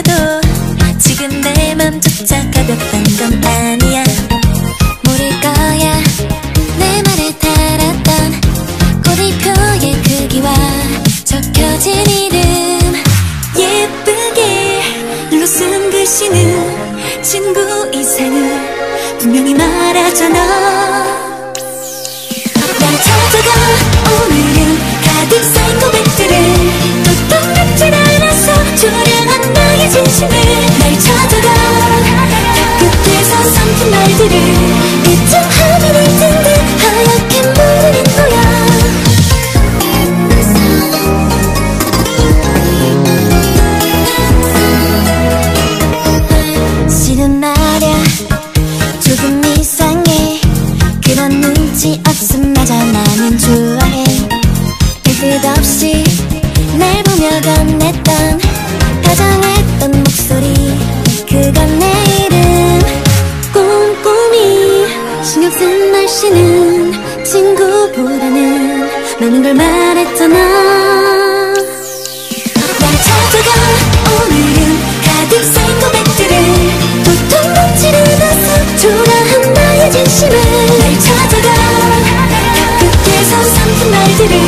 해도 지금 내 맘조차 가볍단 건 아니야. 모를 거야 내 말을 달았던 꼬리표의 크기와 적혀진 이름. 예쁘게 눌러쓴 글씨는 친구 이상을 분명히 말하잖아. 오늘은 가득 쌓인 고백들을 또 똑같진 않아서 조량한 나의 진심을 날 찾아가 끝에서 삼킨 말들을 잊지 않으면 될 텐데 하얗게 물들인 거야. 실은 말야 조금 이상해. 그런 눈치 없음 맞아. 나는 좋아해. 끝없이 날 보며 건넸던 다정했던 목소리 그건 내 이름. 꼼꼼히 신경 쓴 날씨는 친구보다는 많은 걸 말했잖아. 날 찾아가 오늘은 가득 쌓인 고백들을 도통 놓질 않아서 초라한 나의 진심을 날 찾아가 끝에서 삼킨 말들을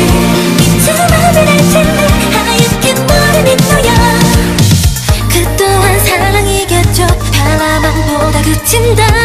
진다.